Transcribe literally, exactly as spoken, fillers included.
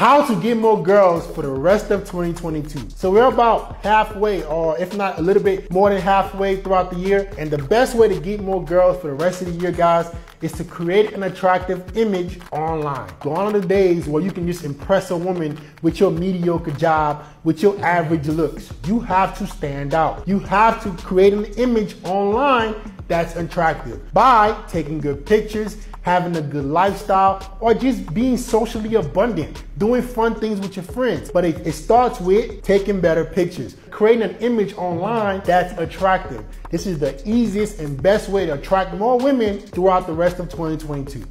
How to get more girls for the rest of twenty twenty-two. So we're about halfway, or if not a little bit more than halfway throughout the year. And the best way to get more girls for the rest of the year, guys, is to create an attractive image online. Gone are the days where you can just impress a woman with your mediocre job, with your average looks. You have to stand out. You have to create an image online that's attractive by taking good pictures, having a good lifestyle, or just being socially abundant, doing fun things with your friends. But it, it starts with taking better pictures, creating an image online that's attractive. This is the easiest and best way to attract more women throughout the rest of twenty twenty-two.